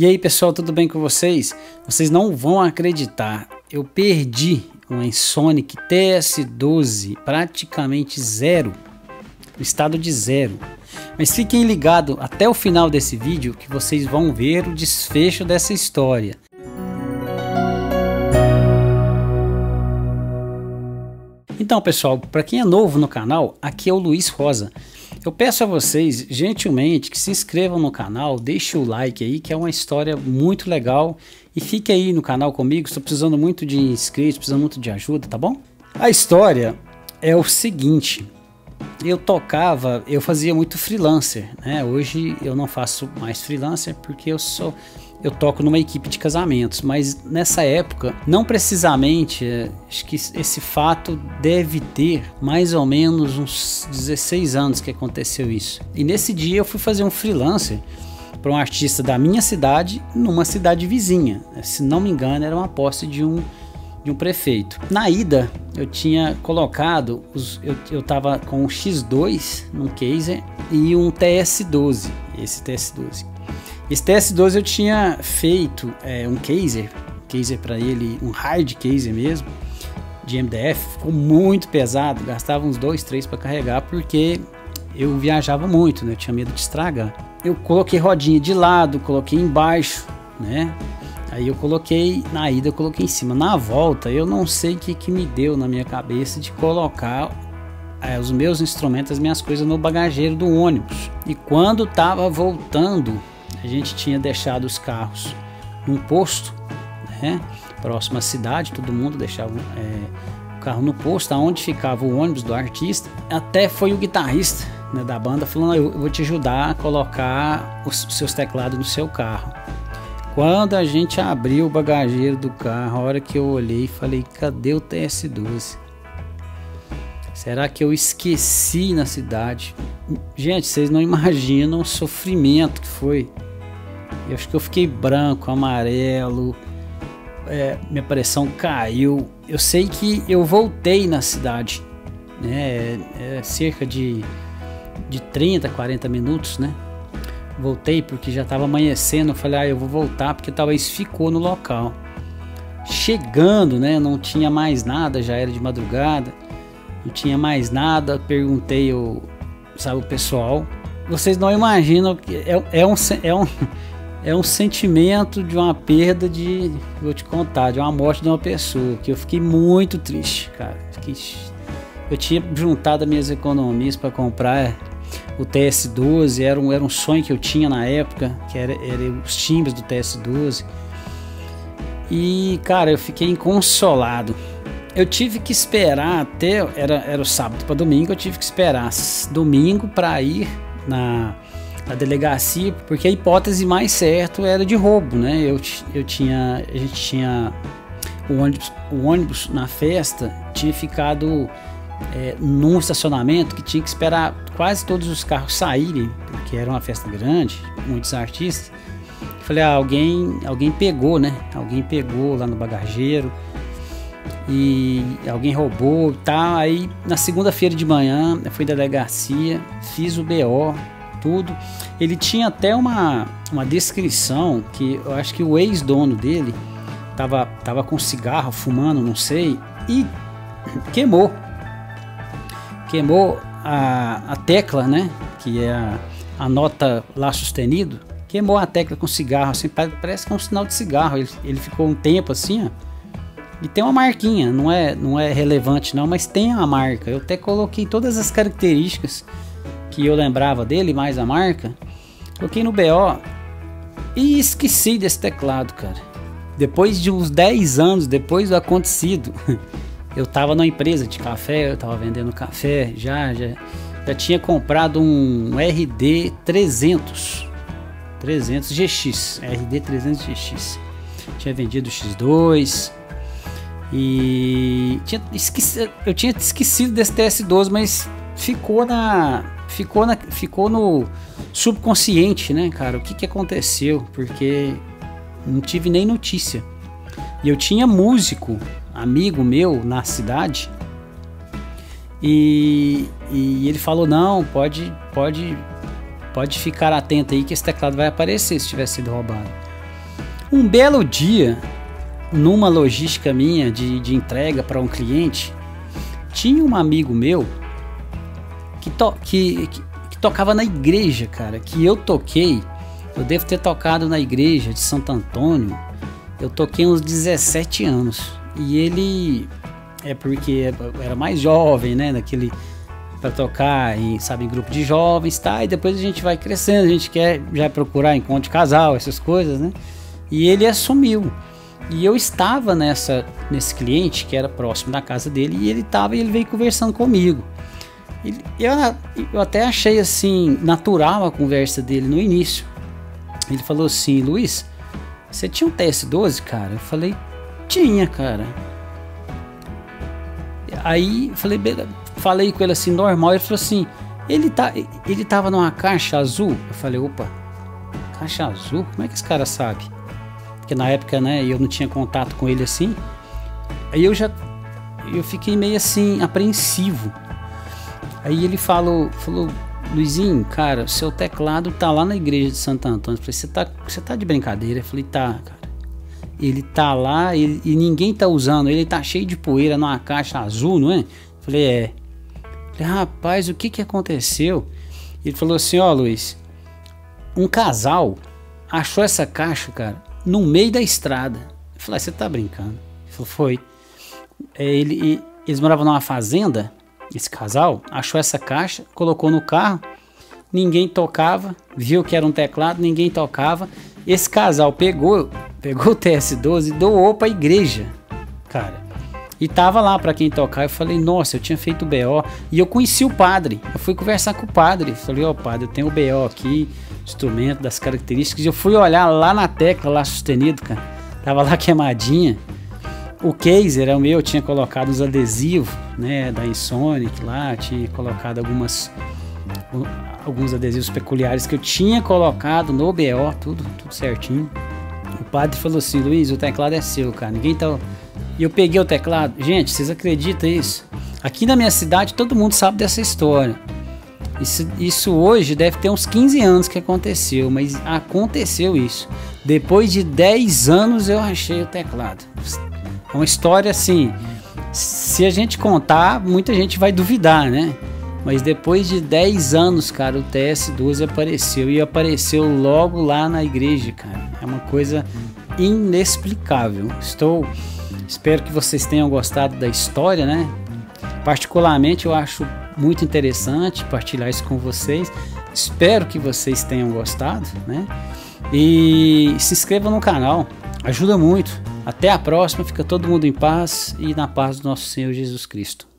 E aí pessoal, tudo bem com vocês? Vocês não vão acreditar, eu perdi um Ensoniq TS-12 praticamente zero, no estado de zero. Mas fiquem ligados até o final desse vídeo que vocês vão ver o desfecho dessa história. Então pessoal, para quem é novo no canal, aqui é o Luiz Rosa. Eu peço a vocês, gentilmente, que se inscrevam no canal, deixem o like aí, que é uma história muito legal. E fique aí no canal comigo, estou precisando muito de inscritos, precisando muito de ajuda, tá bom? A história é o seguinte, eu fazia muito freelancer, né? Hoje eu não faço mais freelancer porque eu toco numa equipe de casamentos, mas nessa época, não precisamente, acho que esse fato deve ter mais ou menos uns 16 anos que aconteceu isso. E nesse dia eu fui fazer um freelancer para um artista da minha cidade, numa cidade vizinha. Se não me engano, era uma posse de um prefeito. Na ida, eu tinha colocado, eu tava com um X2 num case e um TS-12, esse TS-12. Esse TS-12 eu tinha feito um caser para ele, um hard caser mesmo, de MDF, ficou muito pesado, gastava uns 2, 3 para carregar, porque eu viajava muito, né? Eu tinha medo de estragar. Eu coloquei rodinha de lado, coloquei embaixo, né? Aí eu coloquei, na ida eu coloquei em cima, na volta eu não sei o que que me deu na minha cabeça de colocar os meus instrumentos, as minhas coisas no bagageiro do ônibus. E quando tava voltando, a gente tinha deixado os carros num posto, né, próximo à cidade, todo mundo deixava o carro no posto, aonde ficava o ônibus do artista. Até foi o guitarrista, né, da banda falando, eu vou te ajudar a colocar os seus teclados no seu carro. Quando a gente abriu o bagageiro do carro, a hora que eu olhei e falei, cadê o TS-12? Será que eu esqueci na cidade? Gente, vocês não imaginam o sofrimento que foi. Eu acho que eu fiquei branco, amarelo, minha pressão caiu. Eu sei que eu voltei na cidade, né? Cerca de 30, 40 minutos, né? Voltei porque já estava amanhecendo. Eu falei, ah, eu vou voltar porque talvez ficou no local. Chegando, né? Não tinha mais nada, já era de madrugada. Não tinha mais nada, perguntei o pessoal. Vocês não imaginam que é um sentimento de uma perda de, vou te contar, de uma morte de uma pessoa, que eu fiquei muito triste, cara. Eu tinha juntado as minhas economias para comprar o TS-12, era um sonho que eu tinha na época, que era os timbres do TS-12. E cara, eu fiquei inconsolado. Eu tive que esperar até, era o sábado para domingo, eu tive que esperar domingo para ir na delegacia, porque a hipótese mais certa era de roubo, né? A gente tinha o ônibus na festa, tinha ficado num estacionamento que tinha que esperar quase todos os carros saírem, porque era uma festa grande, muitos artistas. Eu falei, ah, alguém pegou, né? Alguém pegou lá no bagageiro. E alguém roubou e tal. Aí na segunda-feira de manhã eu fui da delegacia, fiz o BO, tudo. Ele tinha até uma descrição que eu acho que o ex-dono dele tava com cigarro, fumando, não sei, e queimou a tecla, né, que é a nota lá sustenido, queimou a tecla com cigarro, assim, parece que é um sinal de cigarro. Ele ficou um tempo assim, ó. E tem uma marquinha, não é relevante não, mas tem a marca. Eu até coloquei todas as características que eu lembrava dele, mais a marca. Coloquei no BO e esqueci desse teclado, cara. Depois de uns 10 anos, depois do acontecido, eu tava numa empresa de café, eu tava vendendo café, já tinha comprado um RD 300 GX, RD 300 GX. Tinha vendido o X2. E eu tinha esquecido desse TS-12, mas ficou no subconsciente, né, cara? O que que aconteceu? Porque não tive nem notícia. E eu tinha músico, amigo meu, na cidade. E ele falou, não, pode ficar atento aí que esse teclado vai aparecer se tiver sido roubado. Um belo dia, numa logística minha de entrega para um cliente, tinha um amigo meu que tocava na igreja, cara, que eu toquei. Eu devo ter tocado na igreja de Santo Antônio, eu toquei uns 17 anos. E ele, porque era mais jovem, né, naquele, para tocar em, sabe, em grupo de jovens, tá? E depois a gente vai crescendo, a gente quer já procurar encontro de casal, essas coisas, né? E ele assumiu. E eu estava nesse cliente que era próximo da casa dele, e ele veio conversando comigo. Eu até achei assim natural a conversa dele no início. Ele falou assim: Luiz, você tinha um TS-12, cara? Eu falei, tinha, cara. Aí falei com ele assim, normal. Ele falou assim, ele tava numa caixa azul. Eu falei, opa, caixa azul? Como é que esse cara sabe? Porque na época, né, eu não tinha contato com ele assim. Aí eu fiquei meio assim, apreensivo. Aí ele falou, Luizinho, cara, seu teclado tá lá na igreja de Santo Antônio. Eu falei, você tá de brincadeira? Eu falei, tá, cara. Ele tá lá e ninguém tá usando. Ele tá cheio de poeira numa caixa azul, não é? Eu falei, é. Eu falei, rapaz, o que que aconteceu? Ele falou assim, ó, Luiz, um casal achou essa caixa, cara, no meio da estrada. Eu falei, você tá brincando? Ele falou, foi. Eles moravam numa fazenda. Esse casal achou essa caixa, colocou no carro, ninguém tocava, viu que era um teclado, ninguém tocava. Esse casal pegou o TS-12 e doou para a igreja, cara. E tava lá para quem tocar. Eu falei, nossa, eu tinha feito o BO. E eu conheci o padre, eu fui conversar com o padre. Eu falei, ó, padre, eu tenho o BO aqui, instrumento, das características. Eu fui olhar lá na tecla, lá sustenido, cara. Tava lá queimadinha. O case era o meu, eu tinha colocado os adesivos, né, da Ensoniq lá, tinha colocado alguns adesivos peculiares que eu tinha colocado no BO, tudo certinho. O padre falou assim, Luiz, o teclado é seu, cara, ninguém tá... E eu peguei o teclado, gente, vocês acreditam nisso? Aqui na minha cidade todo mundo sabe dessa história. Isso hoje deve ter uns 15 anos que aconteceu, mas aconteceu isso. Depois de 10 anos eu achei o teclado. É uma história assim, se a gente contar, muita gente vai duvidar, né? Mas depois de 10 anos, cara, o TS-12 apareceu. E apareceu logo lá na igreja, cara. É uma coisa inexplicável. Espero que vocês tenham gostado da história, né? Particularmente, eu acho muito interessante partilhar isso com vocês. Espero que vocês tenham gostado, né? E se inscrevam no canal, ajuda muito. Até a próxima, fica todo mundo em paz e na paz do nosso Senhor Jesus Cristo.